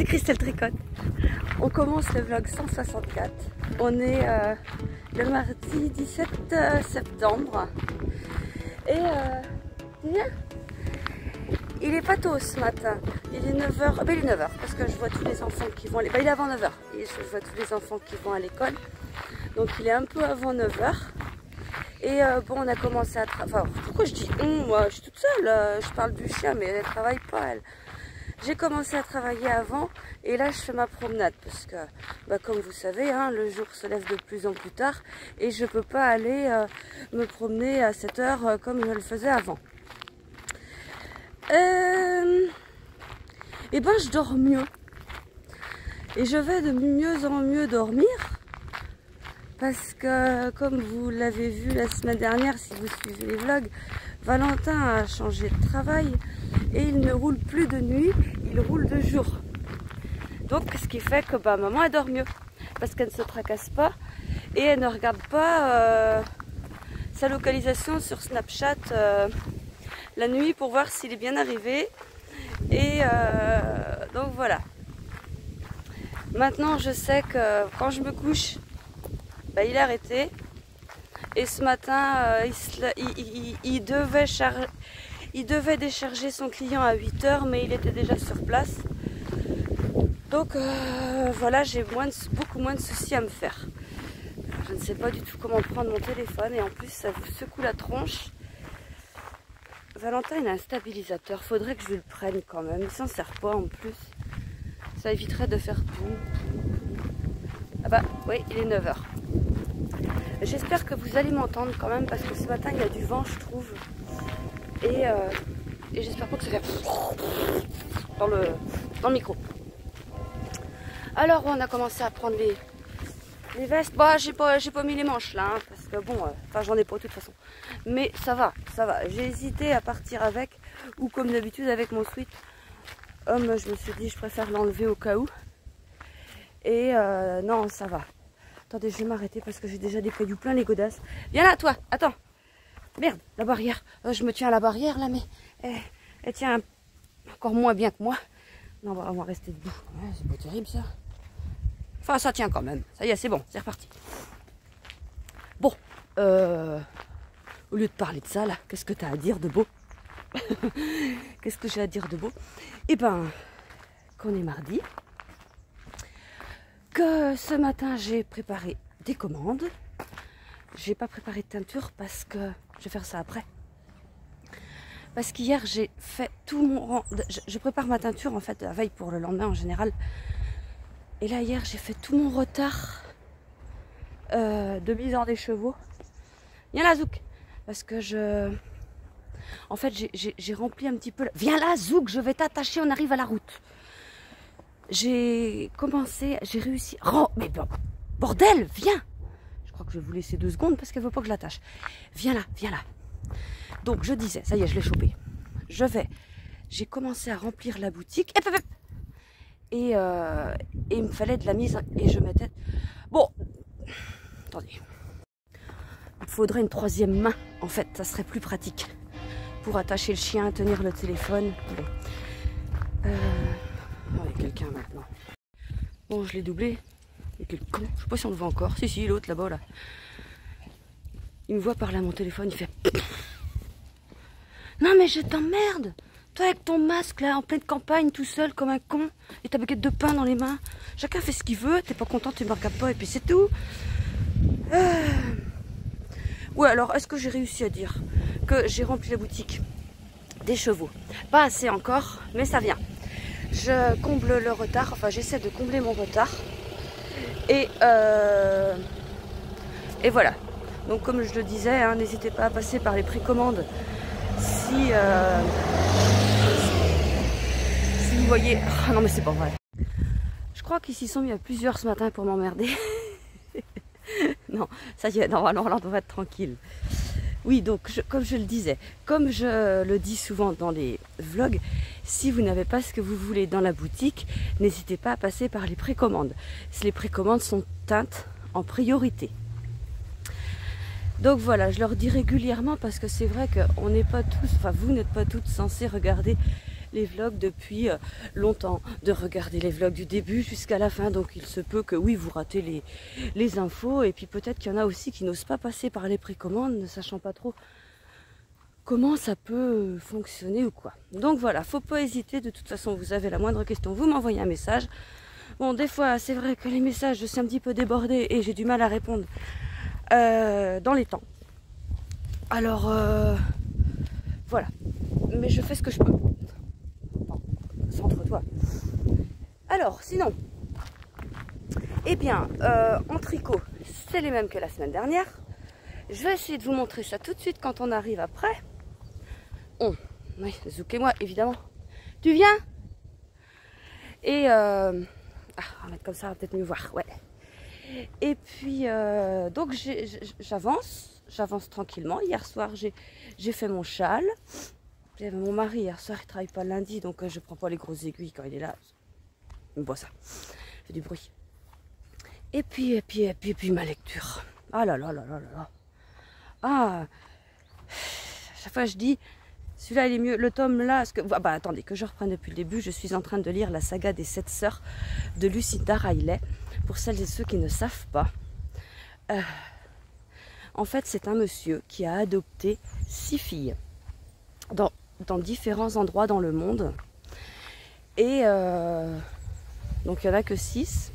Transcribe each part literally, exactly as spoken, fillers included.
c'est Christelle Tricotte. On commence le vlog cent soixante-quatre. On est euh, le mardi dix-sept septembre. Et euh, tu viens ? Il est pas tôt ce matin. Il est neuf heures. Ah ben, il est neuf heures parce que je vois tous les enfants qui vont aller. Ben, il est avant neuf heures. Et je vois tous les enfants qui vont à l'école. Donc il est un peu avant neuf heures. Et euh, bon, on a commencé à travailler. Enfin, pourquoi je dis on? Moi, je suis toute seule. Je parle du chien, mais elle travaille pas, elle. J'ai commencé à travailler avant et là je fais ma promenade parce que, bah, comme vous savez, hein, le jour se lève de plus en plus tard et je peux pas aller euh, me promener à sept heures euh, comme je le faisais avant. Euh... Et ben je dors mieux et je vais de mieux en mieux dormir parce que, comme vous l'avez vu la semaine dernière si vous suivez les vlogs, Valentin a changé de travail. Et il ne roule plus de nuit, il roule de jour. Donc ce qui fait que bah, maman elle dort mieux. Parce qu'elle ne se tracasse pas et elle ne regarde pas euh, sa localisation sur Snapchat euh, la nuit pour voir s'il est bien arrivé. Et euh, donc voilà. Maintenant je sais que quand je me couche, bah, il est arrêté. Et ce matin euh, il, se, il, il, il devait charger. Il devait décharger son client à huit heures, mais il était déjà sur place. Donc euh, voilà, j'ai moins de, beaucoup moins de soucis à me faire. Je ne sais pas du tout comment prendre mon téléphone et en plus ça vous secoue la tronche. Valentin, il a un stabilisateur. Faudrait que je le prenne quand même. Il s'en sert pas en plus. Ça éviterait de faire tout. Ah bah oui, il est neuf heures. J'espère que vous allez m'entendre quand même parce que ce matin il y a du vent, je trouve. Et, euh, et j'espère pas que ça fasse dans le, dans le micro. Alors on a commencé à prendre les, les vestes. Bah j'ai pas, j'ai pas mis les manches là, hein, parce que bon, enfin euh, j'en ai pas de toute façon. Mais ça va, ça va. J'ai hésité à partir avec, ou comme d'habitude avec mon sweat. Homme, je me suis dit je préfère l'enlever au cas où. Et euh, non, ça va. Attendez, je vais m'arrêter parce que j'ai déjà des cailloux plein les godasses. Viens là toi, attends. Merde, la barrière. Euh, je me tiens à la barrière là, mais elle, elle tient encore moins bien que moi. Non, on va rester debout. Ouais, c'est pas terrible ça. Enfin, ça tient quand même. Ça y est, c'est bon, c'est reparti. Bon, euh, au lieu de parler de ça, là, qu'est-ce que t'as à dire de beau? Qu'est-ce que j'ai à dire de beau? Eh ben, qu'on est mardi. Que ce matin, j'ai préparé des commandes. J'ai pas préparé de teinture parce que je vais faire ça après. Parce qu'hier j'ai fait tout mon... Je, je prépare ma teinture en fait la veille pour le lendemain en général. Et là hier j'ai fait tout mon retard euh, de mise en écheveau. Viens là Zouk. Parce que je... En fait j'ai rempli un petit peu... La... Viens là Zouk, je vais t'attacher, on arrive à la route. J'ai commencé, j'ai réussi... Oh mais bon, bordel, viens. Que je vais vous laisser deux secondes parce qu'elle veut pas que je l'attache. Viens là, viens là. Donc je disais, ça y est, je l'ai chopé. Je vais. J'ai commencé à remplir la boutique. Et, euh, et il me fallait de la mise. Et je mettais. Bon, attendez. Il faudrait une troisième main. En fait, ça serait plus pratique pour attacher le chien, tenir le téléphone. Bon. Euh... Oh, il y a quelqu'un maintenant. Bon, je l'ai doublé. Je sais pas si on le voit encore. Si, si, l'autre là-bas, là. Il me voit par là, mon téléphone, il fait... Non, mais je t'emmerde. Toi, avec ton masque, là, en pleine campagne, tout seul, comme un con, et ta baguette de pain dans les mains. Chacun fait ce qu'il veut, t'es pas content, tu me regardes pas, et puis c'est tout. Euh... Ouais, alors, est-ce que j'ai réussi à dire que j'ai rempli la boutique des chevaux? Pas assez encore, mais ça vient. Je comble le retard, enfin, j'essaie de combler mon retard. Et, euh, et voilà. Donc comme je le disais, hein, n'hésitez pas à passer par les précommandes si, euh, si vous voyez... Oh, non mais c'est pas vrai. Je crois qu'ils s'y sont mis à plusieurs ce matin pour m'emmerder. Non, ça y est, normalement on va être tranquille. Oui, donc je, comme je le disais, comme je le dis souvent dans les vlogs, si vous n'avez pas ce que vous voulez dans la boutique, n'hésitez pas à passer par les précommandes. Les précommandes sont teintes en priorité. Donc voilà, je leur dis régulièrement parce que c'est vrai qu'on n'est pas tous, enfin vous n'êtes pas toutes censées regarder les vlogs depuis longtemps, de regarder les vlogs du début jusqu'à la fin. Donc il se peut que oui, vous ratez les, les infos. Et puis peut-être qu'il y en a aussi qui n'osent pas passer par les précommandes, ne sachant pas trop comment ça peut fonctionner ou quoi. Donc voilà, faut pas hésiter. De toute façon, vous avez la moindre question, vous m'envoyez un message. Bon, des fois, c'est vrai que les messages, je suis un petit peu débordée et j'ai du mal à répondre euh, dans les temps. Alors, euh, voilà. Mais je fais ce que je peux. Non, c'est entre toi. Alors, sinon, eh bien, euh, en tricot, c'est les mêmes que la semaine dernière. Je vais essayer de vous montrer ça tout de suite quand on arrive après. On, oui, Zouk et moi, évidemment. Tu viens? Et, euh, ah, on va mettre comme ça, on va peut-être mieux voir, ouais. Et puis, euh, donc, j'avance, j'avance tranquillement. Hier soir, j'ai fait mon châle. J'avais mon mari, hier soir, il ne travaille pas le lundi, donc euh, je ne prends pas les grosses aiguilles quand il est là. Il me boit ça, il fait du bruit. Et puis, et puis, et puis, et puis, ma lecture. Ah là là là là là là. Ah, chaque fois je dis, celui-là il est mieux, le tome là, parce que... Ah bah attendez, que je reprenne depuis le début, je suis en train de lire la saga des sept sœurs de Lucinda Riley, pour celles et ceux qui ne savent pas. Euh, en fait c'est un monsieur qui a adopté six filles, dans, dans différents endroits dans le monde, et euh, donc il n'y en a que six,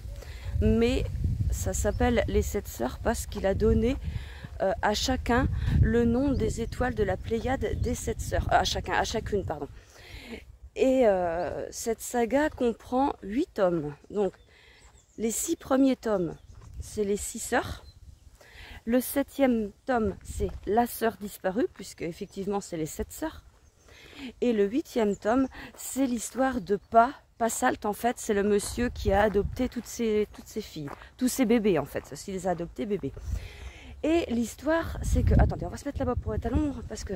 mais ça s'appelle les sept sœurs parce qu'il a donné... Euh, à chacun le nom des étoiles de la Pléiade des sept sœurs, euh, à chacun, à chacune pardon. Et euh, cette saga comprend huit tomes. Donc les six premiers tomes, c'est les six sœurs. Le septième tome, c'est la sœur disparue, puisque effectivement c'est les sept sœurs. Et le huitième tome, c'est l'histoire de pas Passalt, en fait, c'est le monsieur qui a adopté toutes ces toutes ces filles, tous ces bébés en fait, s'il les a adoptés bébés. Et l'histoire, c'est que... Attendez, on va se mettre là-bas pour être à l'ombre, parce que,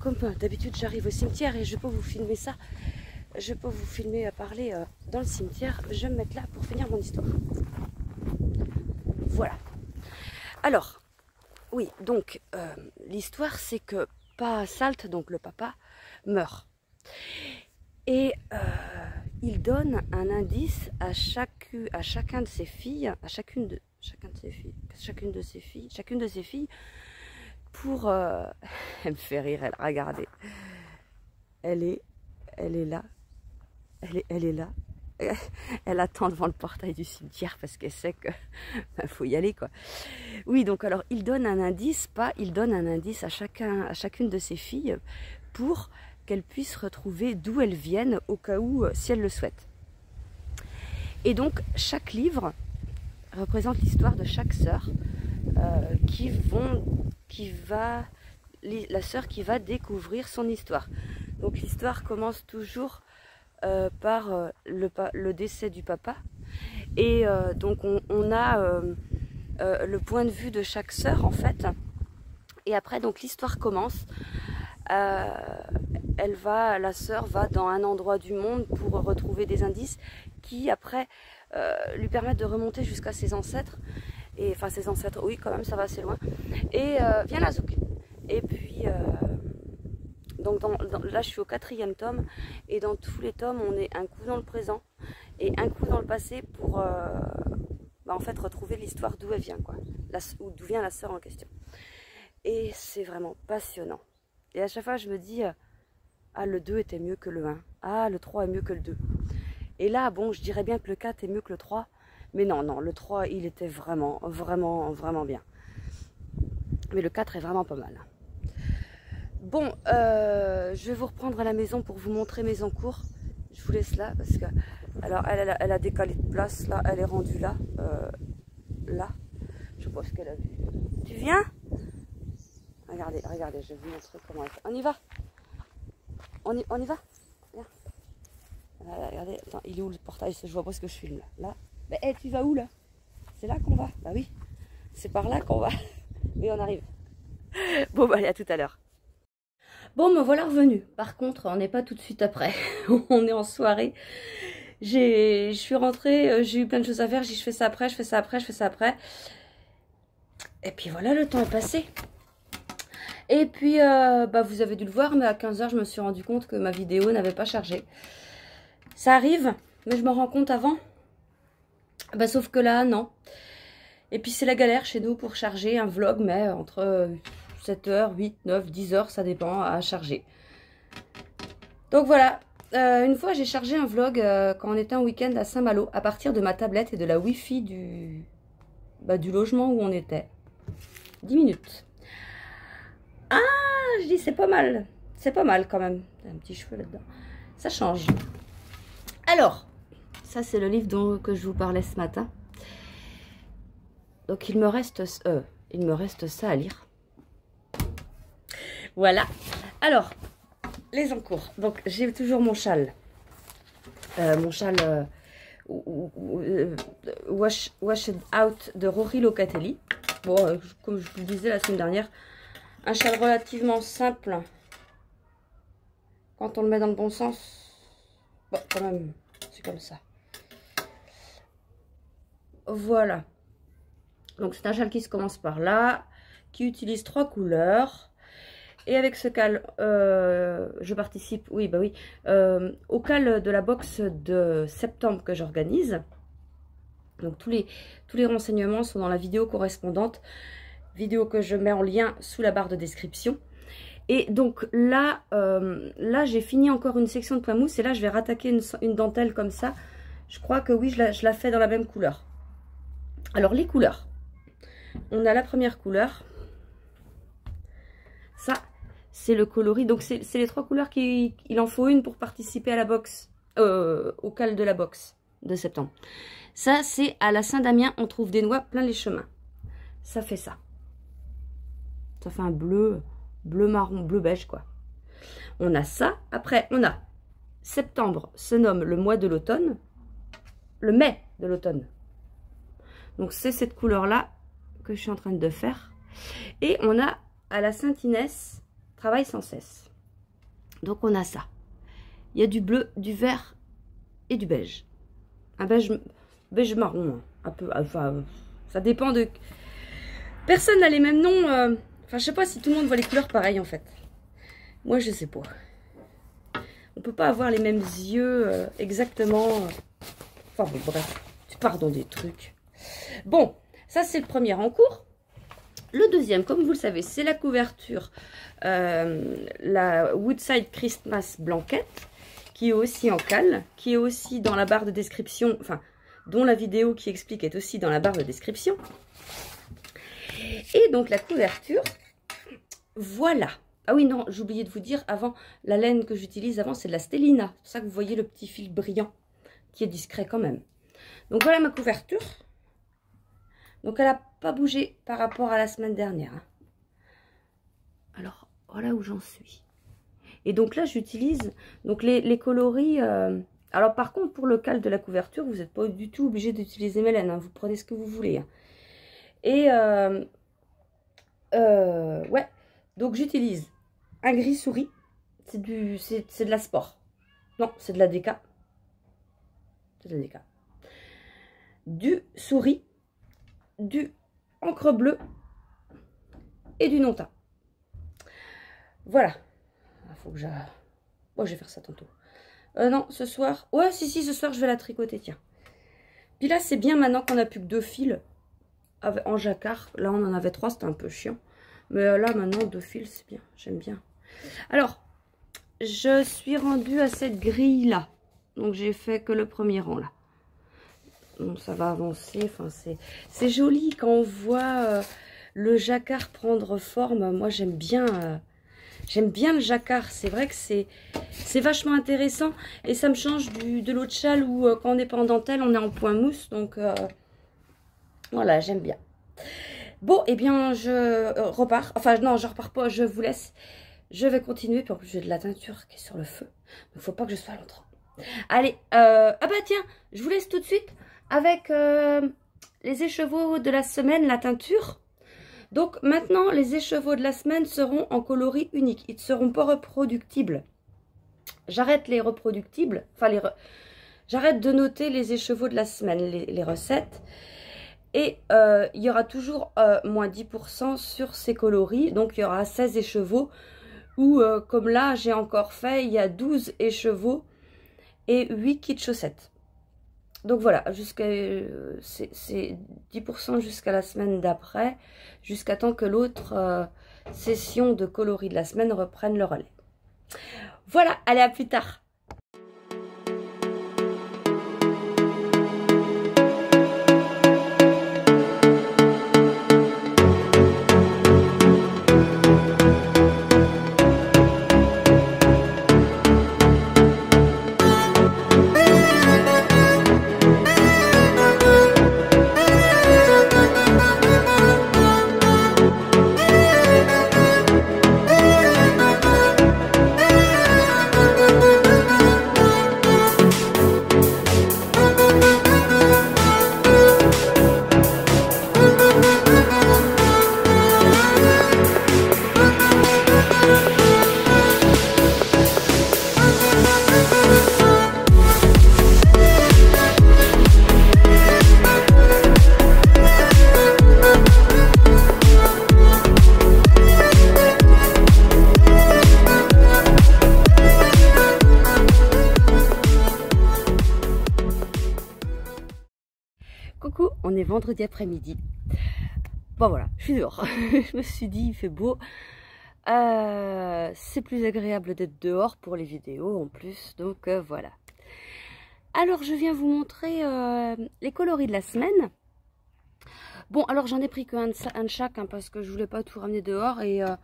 comme d'habitude, j'arrive au cimetière et je peux vous filmer ça. Je peux vous filmer à parler euh, dans le cimetière. Je vais me mettre là pour finir mon histoire. Voilà. Alors, oui, donc, euh, l'histoire, c'est que Passalt, donc le papa, meurt. Et euh, il donne un indice à, chaque, à chacun de ses filles, à chacune de... Chacun de ses filles, chacune de ses filles, chacune de ses filles, pour... Euh... Elle me fait rire, elle, regardez. Elle est, elle est là, elle est, elle est là. Elle attend devant le portail du cimetière parce qu'elle sait que ben, faut y aller, quoi. Oui, donc alors, il donne un indice, pas, il donne un indice à chacun, à chacune de ses filles pour qu'elles puissent retrouver d'où elles viennent au cas où, si elles le souhaitent. Et donc, chaque livre représente l'histoire de chaque sœur euh, qui vont, qui va, la sœur qui va découvrir son histoire. Donc l'histoire commence toujours euh, par euh, le, le décès du papa et euh, donc on, on a euh, euh, le point de vue de chaque sœur en fait. Et après donc l'histoire commence. Euh, elle va, la sœur va dans un endroit du monde pour retrouver des indices qui après Euh, lui permettre de remonter jusqu'à ses ancêtres et enfin ses ancêtres, oui quand même ça va assez loin et euh, viens la Zouk et puis euh, donc dans, dans, là je suis au quatrième tome et dans tous les tomes on est un coup dans le présent et un coup dans le passé pour euh, bah, en fait retrouver l'histoire d'où elle vient quoi, d'où vient la sœur en question et c'est vraiment passionnant et à chaque fois je me dis euh, ah le deux était mieux que le un, ah le trois est mieux que le deux. Et là, bon, je dirais bien que le quatre est mieux que le trois. Mais non, non, le trois, il était vraiment, vraiment, vraiment bien. Mais le quatre est vraiment pas mal. Bon, euh, je vais vous reprendre à la maison pour vous montrer mes encours. Je vous laisse là, parce que... Alors, elle, elle, a, elle a décalé de place, là, elle est rendue là. Euh, là. Je pense qu'elle a vu. Tu viens? Regardez, regardez, je vais vous montrer comment elle fait. On y va? On y, on y va? Voilà, regardez, attends, il est où le portail? Je vois pas ce que je filme là. Bah, hey, tu vas où là? C'est là qu'on va? Bah oui, c'est par là qu'on va. Mais on arrive. Bon, bah allez, à tout à l'heure. Bon, me voilà revenue. Par contre, on n'est pas tout de suite après. On est en soirée. Je suis rentrée, j'ai eu plein de choses à faire. J'ai dit, je fais ça après, je fais ça après, je fais ça après. Et puis voilà, le temps est passé. Et puis, euh, bah, vous avez dû le voir, mais à quinze heures, je me suis rendu compte que ma vidéo n'avait pas chargé. Ça arrive, mais je m'en rends compte avant. Bah, sauf que là, non. Et puis, c'est la galère chez nous pour charger un vlog, mais entre sept heures, huit, neuf, dix heures, ça dépend à charger. Donc, voilà. Euh, une fois, j'ai chargé un vlog euh, quand on était un week-end à Saint-Malo, à partir de ma tablette et de la Wi-Fi du, bah, du logement où on était. dix minutes. Ah, je dis, c'est pas mal. C'est pas mal quand même. Il y a un petit cheveu là-dedans. Ça change. Alors, ça, c'est le livre dont, que je vous parlais ce matin. Donc, il me reste, euh, il me reste ça à lire. Voilà. Alors, les encours. Donc, j'ai toujours mon châle. Euh, mon châle euh, euh, Wash, Washed Out de Rory Locatelli. Bon, euh, comme je vous le disais la semaine dernière, un châle relativement simple. Quand on le met dans le bon sens. Bon, quand même, c'est comme ça. Voilà. Donc, c'est un châle qui se commence par là, qui utilise trois couleurs. Et avec ce cal, euh, je participe, oui, bah oui, euh, au cal de la boxe de septembre que j'organise. Donc, tous les, tous les renseignements sont dans la vidéo correspondante, vidéo que je mets en lien sous la barre de description. Et donc, là, euh, là j'ai fini encore une section de point mousse. Et là, je vais rattaquer une, une dentelle comme ça. Je crois que oui, je la, je la fais dans la même couleur. Alors, les couleurs. On a la première couleur. Ça, c'est le coloris. Donc, c'est les trois couleurs qu'il en faut une pour participer à la boxe, euh, au cal de la boxe de septembre. Ça, c'est à la Saint-Damien, on trouve des noix plein les chemins. Ça fait ça. Ça fait un bleu, bleu marron, bleu beige, quoi. On a ça. Après, on a septembre se nomme le mois de l'automne, le mai de l'automne. Donc, c'est cette couleur-là que je suis en train de faire. Et on a à la Sainte-Inès, travail sans cesse. Donc, on a ça. Il y a du bleu, du vert et du beige. Un beige, beige marron, un peu, enfin, ça dépend de... Personne n'a les mêmes noms. Euh... Enfin, je sais pas si tout le monde voit les couleurs pareilles, en fait. Moi, je sais pas. On peut pas avoir les mêmes yeux euh, exactement. Enfin, bon, bref, tu pars dans des trucs. Bon, ça, c'est le premier en cours. Le deuxième, comme vous le savez, c'est la couverture, euh, la Woodside Christmas Blanket, qui est aussi en cale, qui est aussi dans la barre de description, enfin, dont la vidéo qui explique est aussi dans la barre de description. Et donc, la couverture, voilà. Ah oui, non, j'oubliais de vous dire, avant, la laine que j'utilise avant, c'est de la Stellina. C'est pour ça que vous voyez le petit fil brillant, qui est discret quand même. Donc, voilà ma couverture. Donc, elle n'a pas bougé par rapport à la semaine dernière. Alors, voilà où j'en suis. Et donc là, j'utilise donc les, les coloris. Euh... Alors, par contre, pour le cal de la couverture, vous n'êtes pas du tout obligé d'utiliser mes laines. Hein. Vous prenez ce que vous voulez. Hein. Et, euh, euh, ouais. Donc, j'utilise un gris souris. C'est du, c'est, c'est de la sport. Non, c'est de la déca. C'est de la déca. Du souris. Du encre bleue et du non-teint. Voilà. Il faut que j'aille. Moi, je vais faire ça tantôt. Euh, non, ce soir. Ouais, si, si, ce soir, je vais la tricoter, tiens. Puis là, c'est bien maintenant qu'on n'a plus que deux fils en jacquard. Là, on en avait trois, c'était un peu chiant. Mais là, maintenant, deux fils, c'est bien. J'aime bien. Alors, je suis rendue à cette grille-là. Donc, j'ai fait que le premier rang, là. Bon, ça va avancer, enfin, c'est joli quand on voit euh, le jacquard prendre forme. Moi, j'aime bien, euh, j'aime bien le jacquard. C'est vrai que c'est vachement intéressant et ça me change du, de l'autre châle où euh, quand on n'est pas en dentelle, on est en point mousse. Donc, euh, voilà, j'aime bien. Bon, et eh bien, je repars. Enfin, non, je repars pas, je vous laisse. Je vais continuer. Puis en plus, j'ai de la teinture qui est sur le feu. Il ne faut pas que je sois longtemps. Allez, euh, ah bah tiens, je vous laisse tout de suite. Avec euh, les écheveaux de la semaine, la teinture. Donc maintenant, les écheveaux de la semaine seront en coloris unique. Ils ne seront pas reproductibles. J'arrête les reproductibles. Enfin, les re... j'arrête de noter les écheveaux de la semaine, les, les recettes. Et euh, il y aura toujours euh, moins dix pour cent sur ces coloris. Donc il y aura seize échevaux. Ou euh, comme là j'ai encore fait, il y a douze échevaux et huit kits chaussettes. Donc voilà, jusqu'à euh, c'est dix pour cent jusqu'à la semaine d'après. Jusqu'à temps que l'autre euh, session de coloris de la semaine reprenne le relais. Voilà, allez à plus tard. On est vendredi après-midi. Bon voilà, je suis dehors. Je me suis dit, il fait beau. Euh, c'est plus agréable d'être dehors pour les vidéos en plus. Donc euh, voilà. Alors je viens vous montrer euh, les coloris de la semaine. Bon alors j'en ai pris qu'un de, de chaque hein, parce que je voulais pas tout ramener dehors. Et euh,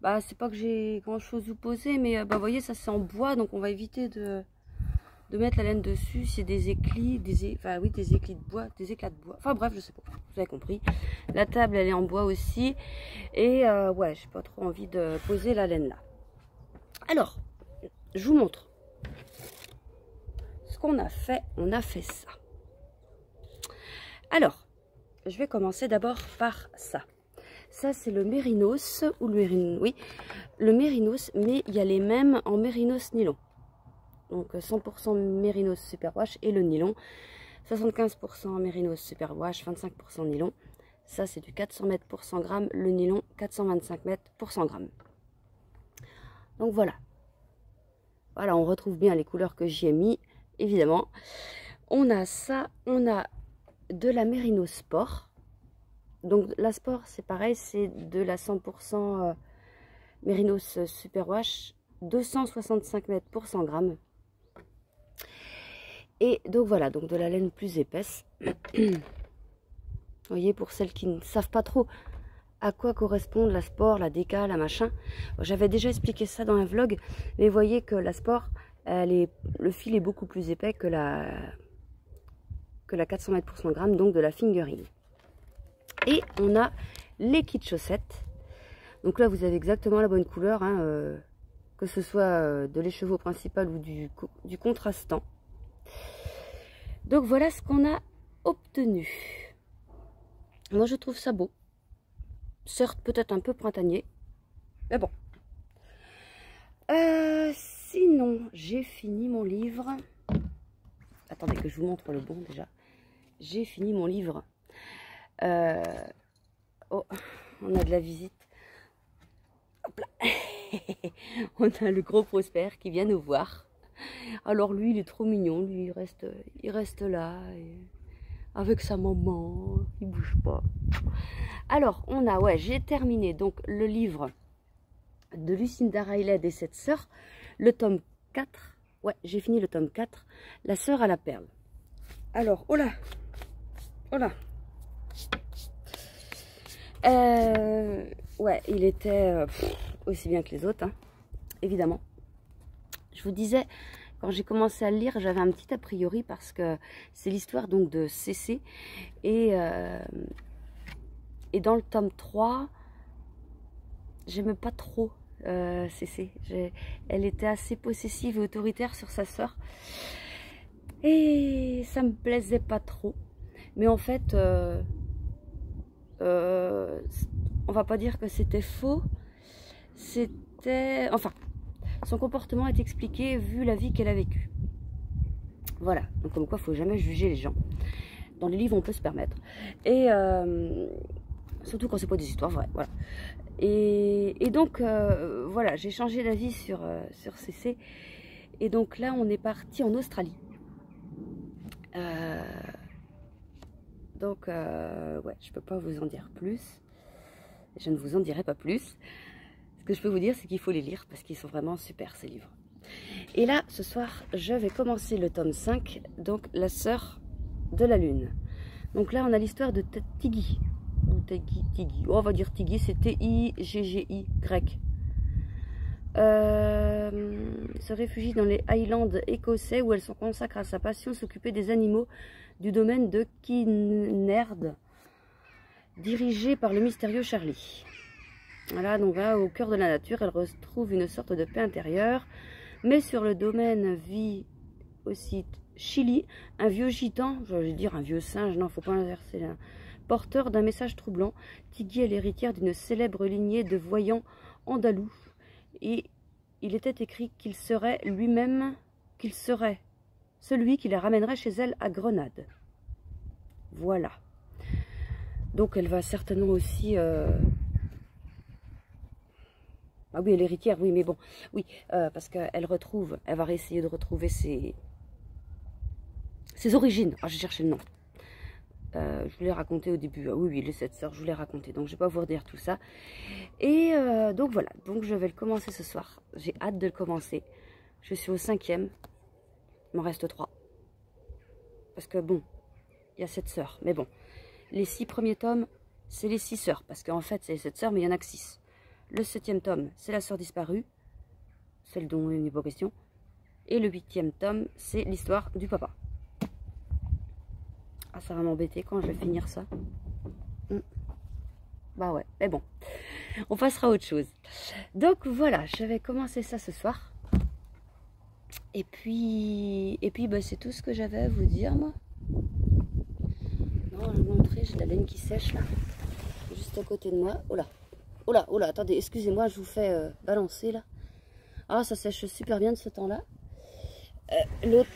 bah c'est pas que j'ai grand chose à poser. Mais euh, bah vous voyez, ça c'est en bois. Donc on va éviter de... de mettre la laine dessus, c'est des éclats, des, enfin, oui, des éclats de bois, des éclats de bois, enfin bref, je sais pas, vous avez compris. La table, elle est en bois aussi, et euh, ouais, j'ai pas trop envie de poser la laine là. Alors, je vous montre ce qu'on a fait, on a fait ça. Alors, je vais commencer d'abord par ça. Ça, c'est le mérinos, ou le mérinos, oui, le mérinos, mais il y a les mêmes en mérinos nylon. Donc cent pour cent mérinos superwash et le nylon, soixante-quinze pour cent mérinos superwash, vingt-cinq pour cent nylon. Ça c'est du quatre cents mètres pour cent grammes, le nylon quatre cent vingt-cinq mètres pour cent grammes. Donc voilà, voilà, on retrouve bien les couleurs que j'y ai mis, évidemment. On a ça, on a de la mérinos sport. Donc la sport c'est pareil, c'est de la cent pour cent mérinos superwash, deux cent soixante-cinq mètres pour cent grammes. Et donc voilà, donc de la laine plus épaisse. Vous voyez, pour celles qui ne savent pas trop à quoi correspondent la sport, la déca, la machin. J'avais déjà expliqué ça dans un vlog, mais vous voyez que la sport, elle est, le fil est beaucoup plus épais que la, que la quatre cents mètres pour cent grammes, donc de la fingering. Et on a les kits chaussettes. Donc là, vous avez exactement la bonne couleur, hein, euh, que ce soit de l'écheveau principal ou du, du contrastant. Donc voilà ce qu'on a obtenu. Moi je trouve ça beau. Certes peut-être un peu printanier, mais bon. Euh, sinon j'ai fini mon livre. Attendez que je vous montre le bon déjà. J'ai fini mon livre. Euh... Oh, on a de la visite. Hop là. On a le gros Prosper qui vient nous voir. Alors lui, il est trop mignon. Lui, il reste, il reste là et avec sa maman. Il bouge pas. Alors, on a, ouais, j'ai terminé donc le livre de Lucinda Riley et sept sœurs, le tome quatre. Ouais, j'ai fini le tome quatre, La sœur à la perle. Alors, oh là, oh là. Euh, ouais, il était euh, pff, aussi bien que les autres, hein, évidemment. Je vous disais, quand j'ai commencé à le lire, j'avais un petit a priori parce que c'est l'histoire donc de C C. Et, euh, et dans le tome trois, j'aimais pas trop euh, C C. Elle était assez possessive et autoritaire sur sa sœur. Et ça me plaisait pas trop. Mais en fait... Euh, Euh, on va pas dire que c'était faux, c'était, enfin, son comportement est expliqué vu la vie qu'elle a vécue. Voilà, donc comme quoi il faut jamais juger les gens. dans les livres on peut se permettre. Et euh, surtout quand c'est pas des histoires vraies, voilà. Et, et donc euh, voilà, j'ai changé d'avis sur, euh, sur C C. Et donc là on est parti en Australie. Euh, donc euh, ouais, je peux pas vous en dire plus. Je ne vous en dirai pas plus. Ce que je peux vous dire, c'est qu'il faut les lire parce qu'ils sont vraiment super, ces livres. Et là, ce soir, je vais commencer le tome cinq, donc La Sœur de la Lune. Donc là, on a l'histoire de Tiggy. Tiggy, Tiggy. Oh, on va dire Tiggy, c'est T I G G Y. Euh, se réfugie dans les Highlands écossais où elle se consacre à sa passion, s'occuper des animaux du domaine de Kinnerd, dirigée par le mystérieux Charlie. Voilà, donc là, au cœur de la nature, elle retrouve une sorte de paix intérieure. Mais sur le domaine vit aussi Chili, un vieux gitan, je vais dire un vieux singe, non, faut pas inverser, là, porteur d'un message troublant. Tiggy est l'héritière d'une célèbre lignée de voyants andalous. Et il était écrit qu'il serait lui-même, qu'il serait celui qui la ramènerait chez elle à Grenade. Voilà. Donc elle va certainement aussi... Euh... Ah oui, elle est héritière, oui, mais bon. Oui, euh, parce qu'elle retrouve, elle va essayer de retrouver ses, ses origines. Ah, j'ai cherché le nom. Euh, je vous l'ai raconté au début. Ah, oui, oui, les sept sœurs, je vous l'ai raconté. Donc, je ne vais pas vous redire tout ça. Et euh, donc, voilà. Donc, je vais le commencer ce soir. J'ai hâte de le commencer. Je suis au cinquième. Il m'en reste trois. Parce que, bon, il y a sept sœurs. Mais bon. Les six premiers tomes, c'est les six sœurs. Parce qu'en fait, c'est les sept sœurs, mais il n'y en a que six. Le septième tome, c'est la sœur disparue. Celle dont il n'est pas question. Et le huitième tome, c'est l'histoire du papa. Ah, ça va m'embêter quand je vais finir ça. Mmh. Bah ouais, mais bon. On passera à autre chose. Donc voilà, je vais commencer ça ce soir. Et puis, et puis bah, c'est tout ce que j'avais à vous dire, moi. Non, je vais vous montrer, j'ai de la laine qui sèche là. Juste à côté de moi. Oh là. Oh là, oh là, attendez, excusez-moi, je vous fais euh, balancer là. Ah, ça sèche super bien de ce temps-là. Euh, L'autre,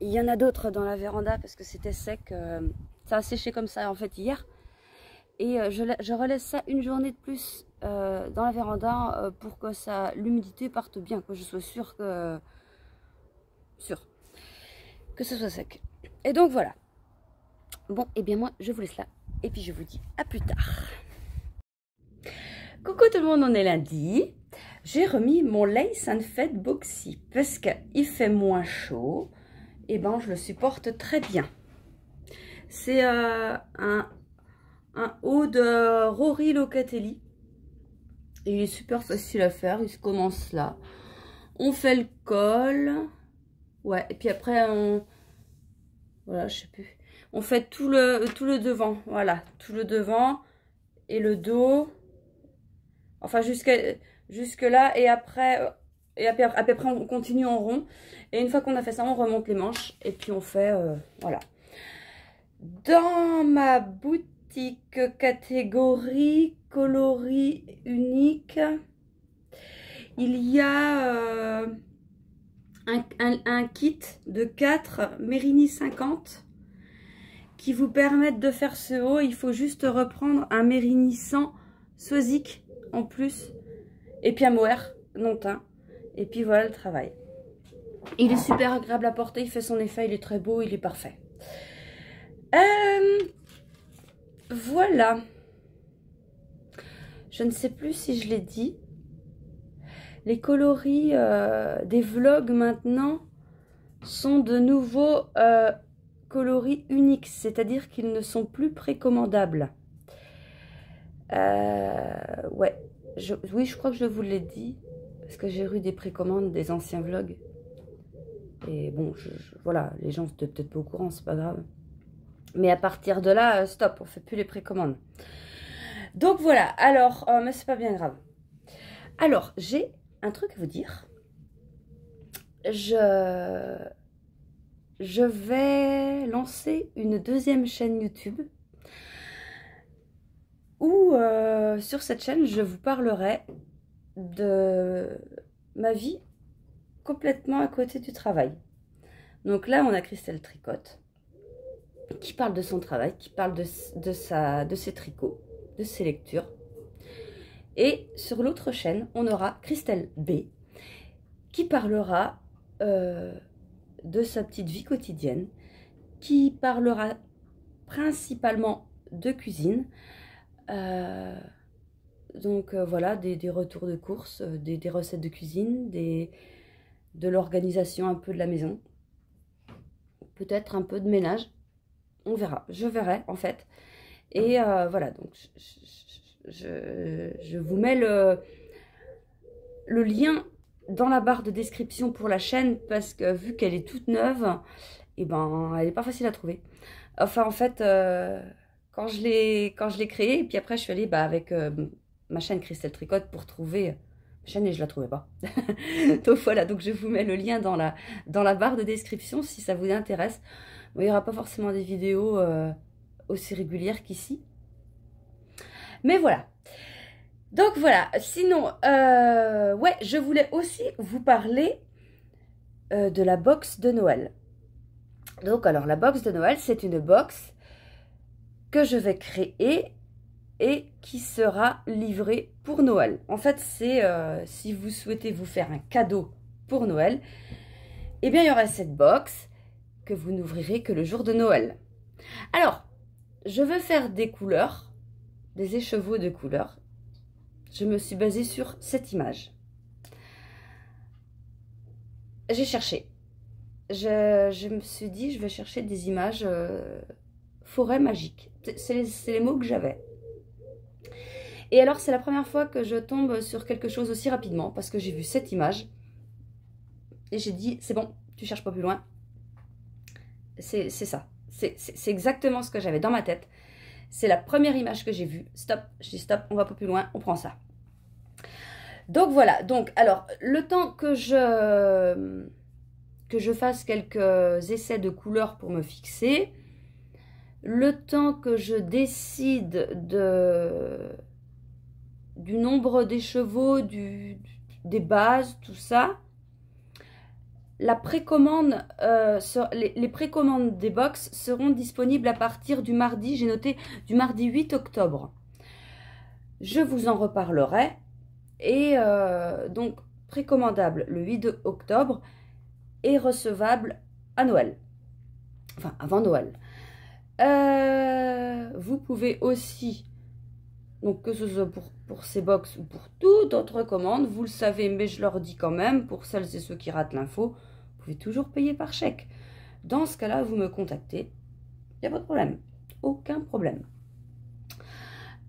il y en a d'autres dans la véranda parce que c'était sec. Euh, ça a séché comme ça en fait hier. Et euh, je, je relaisse ça une journée de plus euh, dans la véranda euh, pour que ça, l'humidité parte bien, que je sois sûre que, euh, sûre que ce soit sec. Et donc voilà. Bon, et eh bien moi, je vous laisse là. Et puis je vous dis à plus tard. Coucou tout le monde, on est lundi. J'ai remis mon lace and fed boxy parce qu'il fait moins chaud. Et ben je le supporte très bien. C'est euh, un, un haut de Rory Locatelli. Et il est super facile à faire, il se commence là. On fait le col. Ouais, et puis après on... Voilà, je sais plus. On fait tout le, tout le devant, voilà. Tout le devant et le dos. Enfin, jusqu'à jusque là, et après, et à peu, à peu près, on continue en rond. Et une fois qu'on a fait ça, on remonte les manches, et puis on fait, euh, voilà. Dans ma boutique catégorie coloris unique, il y a euh, un, un, un kit de quatre Mérini cinquante qui vous permettent de faire ce haut. Il faut juste reprendre un Mérini cent Sozic en plus, et puis un mohair non teint, et puis voilà le travail. Il est super agréable à porter, il fait son effet, il est très beau, il est parfait. Euh, voilà, je ne sais plus si je l'ai dit, les coloris euh, des vlogs maintenant sont de nouveau euh, coloris uniques, c'est à dire qu'ils ne sont plus précommandables. Euh, ouais, je, oui, je crois que je vous l'ai dit parce que j'ai eu des précommandes des anciens vlogs et bon, je, je, voilà, les gens n'étaient peut-être pas au courant, c'est pas grave. Mais à partir de là, stop, on fait plus les précommandes. Donc voilà, alors, euh, mais c'est pas bien grave. Alors, j'ai un truc à vous dire. Je, je vais lancer une deuxième chaîne YouTube. Où euh, sur cette chaîne, je vous parlerai de ma vie complètement à côté du travail. Donc là, on a Christelle tricote. qui parle de son travail, qui parle de, de, sa, de ses tricots, de ses lectures. Et sur l'autre chaîne, on aura Christelle B qui parlera euh, de sa petite vie quotidienne, qui parlera principalement de cuisine. Euh, donc euh, voilà, des, des retours de courses, euh, des, des recettes de cuisine, des, de l'organisation un peu de la maison. Peut-être un peu de ménage. On verra, je verrai en fait. Et euh, voilà, donc je, je, je vous mets le, le lien dans la barre de description pour la chaîne, parce que vu qu'elle est toute neuve, et eh ben elle n'est pas facile à trouver. Enfin en fait, euh, quand je l'ai quand je l'ai créée, et puis après je suis allée bah, avec euh, ma chaîne Christelle Tricotte pour trouver ma chaîne et je la trouvais pas. Donc voilà, donc je vous mets le lien dans la, dans la barre de description si ça vous intéresse. Il n'y aura pas forcément des vidéos euh, aussi régulières qu'ici. Mais voilà. Donc voilà. Sinon, euh, ouais, je voulais aussi vous parler euh, de la box de Noël. Donc alors, la box de Noël, c'est une box que je vais créer et qui sera livrée pour Noël. En fait, c'est euh, si vous souhaitez vous faire un cadeau pour Noël, eh bien, il y aura cette box que vous n'ouvrirez que le jour de Noël. Alors, je veux faire des couleurs, des écheveaux de couleurs. Je me suis basée sur cette image. J'ai cherché. Je, je me suis dit, je vais chercher des images euh, forêt magique. C'est les, c'est les mots que j'avais. Et alors, c'est la première fois que je tombe sur quelque chose aussi rapidement, parce que j'ai vu cette image. Et j'ai dit, c'est bon, tu cherches pas plus loin. C'est ça, c'est exactement ce que j'avais dans ma tête. C'est la première image que j'ai vue. Stop, je dis stop, on va pas plus loin, on prend ça. Donc voilà, donc alors le temps que je, que je fasse quelques essais de couleurs pour me fixer, le temps que je décide de, du nombre des chevaux, du, des bases, tout ça... La précommande, euh, sur, les, les précommandes des box seront disponibles à partir du mardi, j'ai noté du mardi huit octobre. Je vous en reparlerai. Et euh, donc, précommandable le huit octobre et recevable à Noël. Enfin, avant Noël. Euh, vous pouvez aussi, donc que ce soit pour, pour ces box ou pour toute autre commande, vous le savez, mais je leur dis quand même, pour celles et ceux qui ratent l'info, toujours payer par chèque. Dans ce cas-là, vous me contactez, il n'y a pas de problème, aucun problème.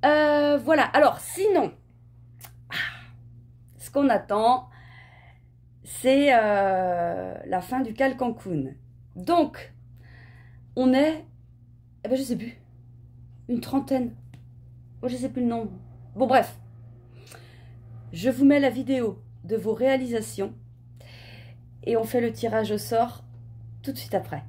Euh, voilà, alors sinon, ce qu'on attend, c'est euh, la fin du K A L Cancun. Donc, on est, eh ben, je sais plus, une trentaine, moi je sais plus le nombre. Bon bref, je vous mets la vidéo de vos réalisations. Et on fait le tirage au sort tout de suite après.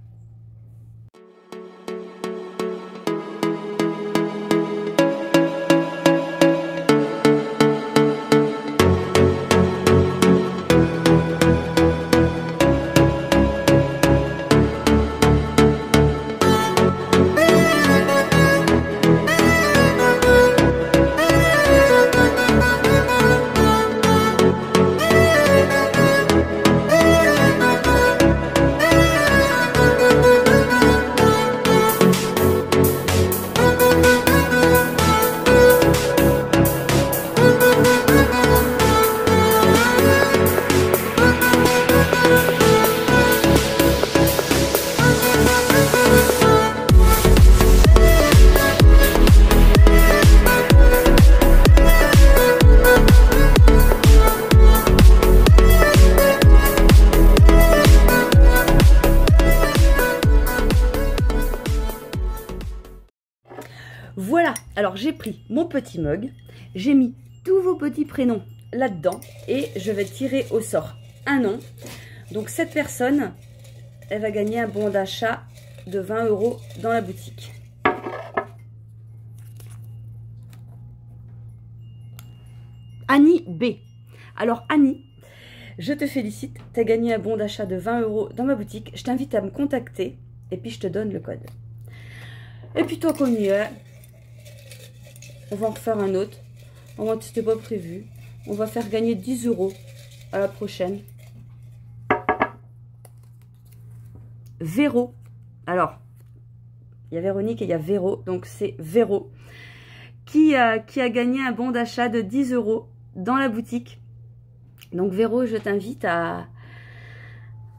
Voilà, alors j'ai pris mon petit mug, j'ai mis tous vos petits prénoms là-dedans et je vais tirer au sort un nom. Donc cette personne, elle va gagner un bon d'achat de vingt euros dans la boutique. Annie B. Alors Annie, je te félicite, tu as gagné un bon d'achat de vingt euros dans ma boutique. Je t'invite à me contacter et puis je te donne le code. Et puis toi qu'on y est, on va en refaire un autre. Au moins, c'était pas prévu. On va faire gagner dix euros à la prochaine. Véro. Alors, il y a Véronique et il y a Véro. Donc, c'est Véro qui a, qui a gagné un bon d'achat de dix euros dans la boutique. Donc, Véro, je t'invite à,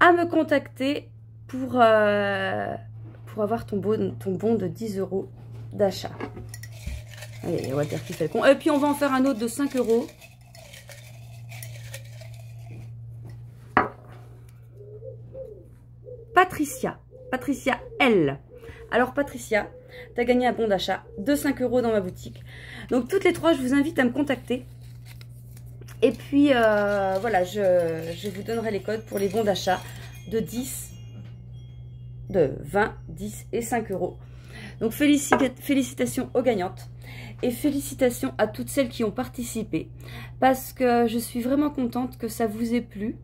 à me contacter pour, euh, pour avoir ton bon, ton bon de dix euros d'achat. Allez, Walter qui fait le con. Et puis, on va en faire un autre de cinq euros. Patricia. Patricia L. Alors, Patricia, tu as gagné un bon d'achat de cinq euros dans ma boutique. Donc, toutes les trois, je vous invite à me contacter. Et puis, euh, voilà, je, je vous donnerai les codes pour les bons d'achat de dix, de vingt, dix et cinq euros. Donc, félici- félicitations aux gagnantes. Et félicitations à toutes celles qui ont participé, parce que je suis vraiment contente que ça vous ait plu.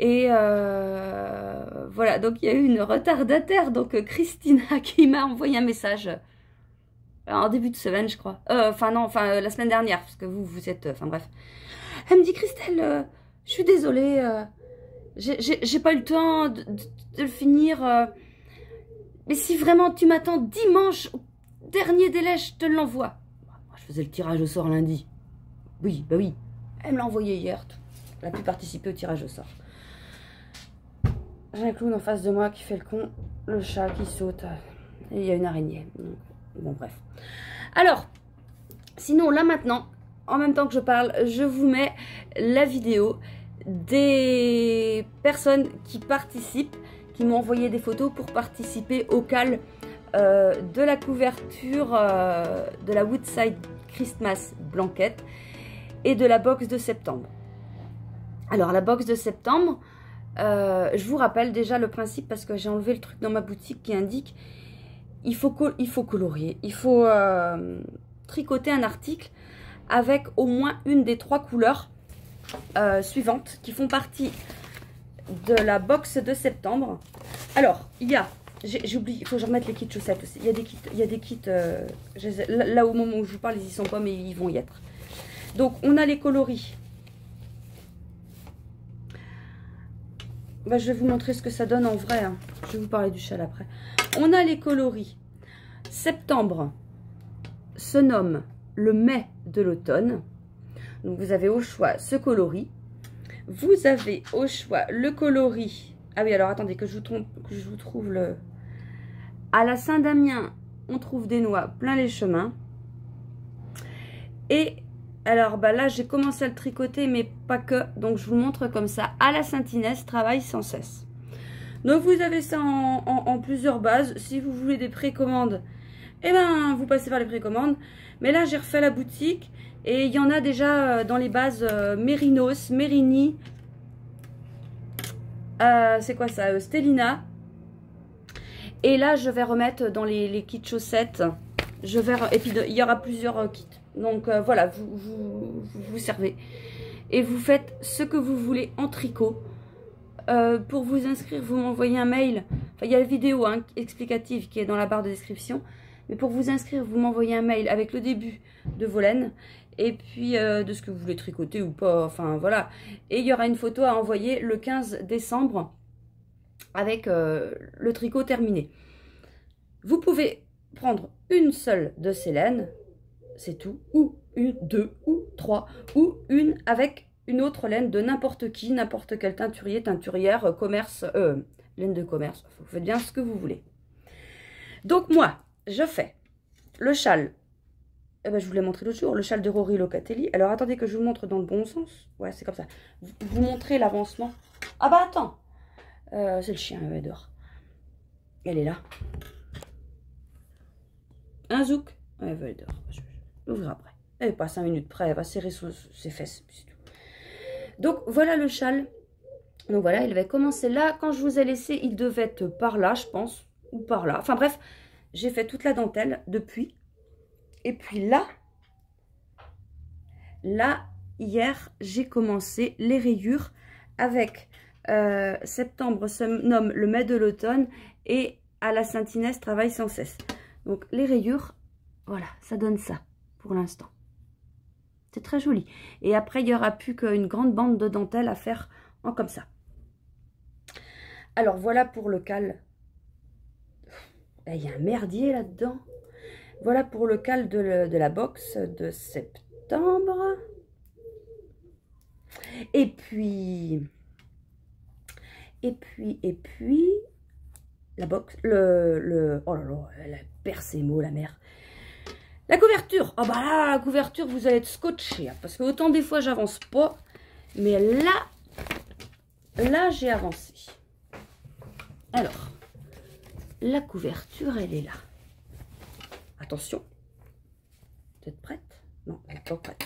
Et euh, voilà, donc il y a eu une retardataire, donc Christina, qui m'a envoyé un message en début de semaine, je crois. Euh, enfin non, enfin la semaine dernière, parce que vous, vous êtes... Enfin bref. Elle me dit, Christelle, euh, je suis désolée, euh, j'ai pas eu le temps de, de, de le finir. Euh, mais si vraiment tu m'attends dimanche... Dernier délai, je te l'envoie. Je faisais le tirage au sort lundi. Oui, bah oui. Elle me l'a envoyé hier. Elle a pu participer au tirage au sort. J'ai un clown en face de moi qui fait le con. Le chat qui saute. Et il y a une araignée. Bon, bref. Alors, sinon, là maintenant, en même temps que je parle, je vous mets la vidéo des personnes qui participent, qui m'ont envoyé des photos pour participer au K A L. Euh, de la couverture euh, de la Woodside Christmas Blanket et de la box de septembre. Alors la box de septembre, euh, je vous rappelle déjà le principe parce que j'ai enlevé le truc dans ma boutique qui indique il faut, il faut colorier, il faut euh, tricoter un article avec au moins une des trois couleurs euh, suivantes qui font partie de la box de septembre. Alors il y a... J'oublie, il faut que je remette les kits chaussettes aussi. Il y a des kits, il y a des kits euh, là au moment où je vous parle, ils y sont pas, mais ils vont y être. Donc, on a les coloris. Bah, je vais vous montrer ce que ça donne en vrai. Hein. Je vais vous parler du châle après. On a les coloris. Septembre se nomme le mai de l'automne. Donc, vous avez au choix ce coloris. Vous avez au choix le coloris... Ah oui, alors attendez, que je vous, trompe, que je vous trouve le... À la Saint-Damien, on trouve des noix plein les chemins. Et alors bah là, j'ai commencé à le tricoter, mais pas que. Donc, je vous montre comme ça. À la Saint-Inès, travaille sans cesse. Donc, vous avez ça en, en, en plusieurs bases. Si vous voulez des précommandes, eh ben, vous passez par les précommandes. Mais là, j'ai refait la boutique. Et il y en a déjà dans les bases euh, Mérinos, Mérini... Euh, c'est quoi ça, euh, Stellina. Et là, je vais remettre dans les, les kits chaussettes. Je vais re... Et puis, de... il y aura plusieurs euh, kits. Donc, euh, voilà, vous vous, vous vous servez. Et vous faites ce que vous voulez en tricot. Euh, pour vous inscrire, vous m'envoyez un mail. Enfin, il y a la vidéo hein, explicative qui est dans la barre de description. Mais pour vous inscrire, vous m'envoyez un mail avec le début de vos laines. Et puis, euh, de ce que vous voulez tricoter ou pas, enfin, voilà. Et il y aura une photo à envoyer le quinze décembre avec euh, le tricot terminé. Vous pouvez prendre une seule de ces laines, c'est tout, ou une, deux, ou trois, ou une avec une autre laine de n'importe qui, n'importe quel teinturier, teinturière, commerce, euh, laine de commerce, vous faites bien ce que vous voulez. Donc, moi, je fais le châle. Eh ben, je vous l'ai montré l'autre jour, le châle de Rory Locatelli. Alors, attendez que je vous montre dans le bon sens. Ouais, c'est comme ça. Vous, vous montrez l'avancement. Ah bah, attends. Euh, c'est le chien, elle est dehors. Elle est là. Un zouk. Elle va dehors. Je vais l'ouvrir après. Elle est pas à cinq minutes près. Elle va serrer sous ses fesses. C'est tout. Donc, voilà le châle. Donc, voilà, il va commencer là. Quand je vous ai laissé, il devait être par là, je pense. Ou par là. Enfin, bref, j'ai fait toute la dentelle depuis. Et puis là, là, hier, j'ai commencé les rayures avec euh, septembre se nomme le mai de l'automne et à la Saint-Inès travaille sans cesse. Donc les rayures, voilà, ça donne ça pour l'instant. C'est très joli. Et après, il n'y aura plus qu'une grande bande de dentelle à faire en comme ça. Alors voilà pour le K A L. Il y a un merdier là-dedans. Voilà pour le K A L de, le, de la box de septembre. Et puis, et puis, et puis, la box, le, le, oh là là, elle a percé les mots, la mère. La couverture, oh bah là, la couverture, vous allez être scotché, hein, parce que autant des fois, j'avance pas, mais là, là, j'ai avancé. Alors, la couverture, elle est là. Attention, vous êtes prête? Non, elle n'est pas prête.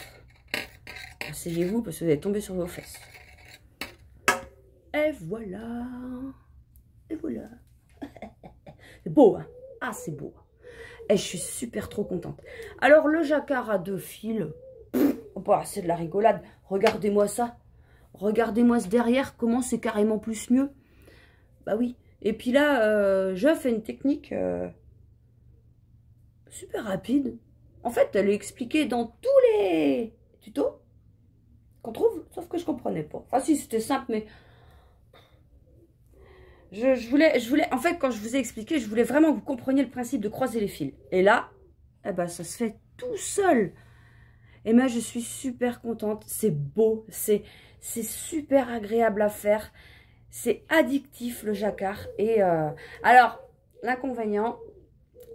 Asseyez-vous parce que vous allez tomber sur vos fesses. Et voilà. Et voilà. C'est beau, hein? Ah, c'est beau. Et je suis super trop contente. Alors, le jacquard à deux fils. Bah, c'est de la rigolade. Regardez-moi ça. Regardez-moi ce derrière. Comment c'est carrément plus mieux. Bah oui. Et puis là, euh, je fais une technique euh, super rapide. En fait, elle est expliquée dans tous les tutos qu'on trouve, sauf que je comprenais pas. Enfin, si, c'était simple, mais je, je voulais, je voulais, en fait, quand je vous ai expliqué, je voulais vraiment que vous compreniez le principe de croiser les fils. Et là, eh ben, ça se fait tout seul. Et moi, je suis super contente. C'est beau, c'est c'est super agréable à faire. C'est addictif, le jacquard. Et euh... alors, l'inconvénient,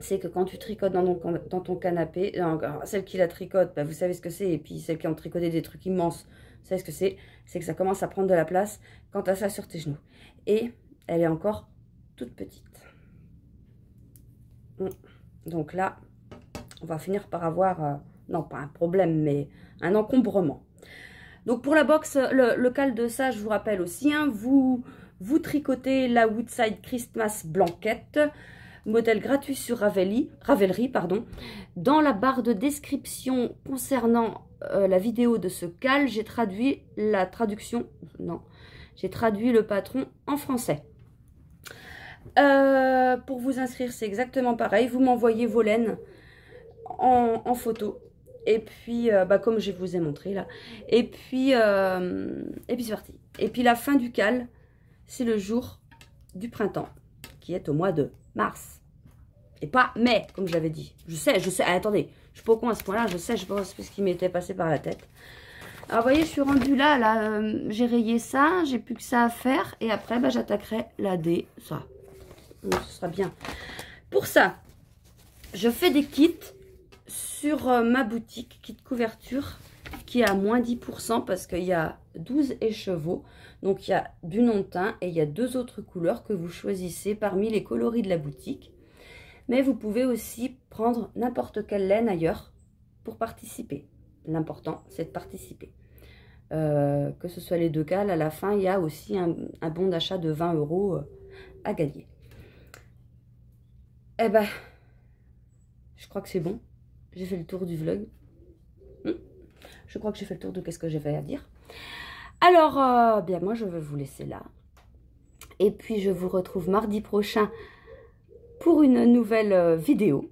c'est que quand tu tricotes dans ton, dans ton canapé, dans, celle qui la tricote, bah, vous savez ce que c'est. Et puis, celles qui ont tricoté des trucs immenses, vous savez ce que c'est. C'est que ça commence à prendre de la place quand tu as ça sur tes genoux. Et elle est encore toute petite. Donc là, on va finir par avoir, euh, non pas un problème, mais un encombrement. Donc pour la box, le, le K A L de ça, je vous rappelle aussi, hein, vous, vous tricotez la Woodside Christmas Blanket, modèle gratuit sur Ravelry, Ravelry, pardon. Dans la barre de description concernant euh, la vidéo de ce K A L, j'ai traduit la traduction, non, j'ai traduit le patron en français. Euh, pour vous inscrire, c'est exactement pareil. Vous m'envoyez vos laines en, en photo. Et puis, euh, bah, comme je vous ai montré là. Et puis, euh, et puis c'est parti. Et puis, la fin du K A L, c'est le jour du printemps, qui est au mois de mars. Et pas mai, comme je l'avais dit. Je sais, je sais. Ah, attendez, je suis pas au con à ce point-là. Je sais, je pense ce qui m'était passé par la tête. Alors, vous voyez, je suis rendue là. là euh, j'ai rayé ça. J'ai plus que ça à faire. Et après, bah, j'attaquerai la D. Ça. Donc, ce sera bien. Pour ça, je fais des kits sur ma boutique, kit couverture, qui est à moins dix pour cent parce qu'il y a douze écheveaux. Donc, il y a du non-teint et il y a deux autres couleurs que vous choisissez parmi les coloris de la boutique. Mais vous pouvez aussi prendre n'importe quelle laine ailleurs pour participer. L'important, c'est de participer. Euh, que ce soit les deux K A L, à la fin, il y a aussi un, un bon d'achat de vingt euros à gagner. Eh ben, je crois que c'est bon. J'ai fait le tour du vlog. Hmm. Je crois que j'ai fait le tour de qu'est-ce que j'avais à dire. Alors, euh, bien moi, je vais vous laisser là. Et puis, je vous retrouve mardi prochain pour une nouvelle vidéo.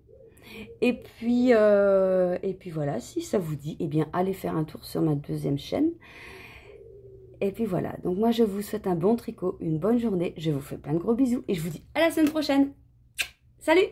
Et puis, euh, et puis voilà, si ça vous dit, eh bien, allez faire un tour sur ma deuxième chaîne. Et puis voilà. Donc, moi, je vous souhaite un bon tricot, une bonne journée. Je vous fais plein de gros bisous et je vous dis à la semaine prochaine. Salut!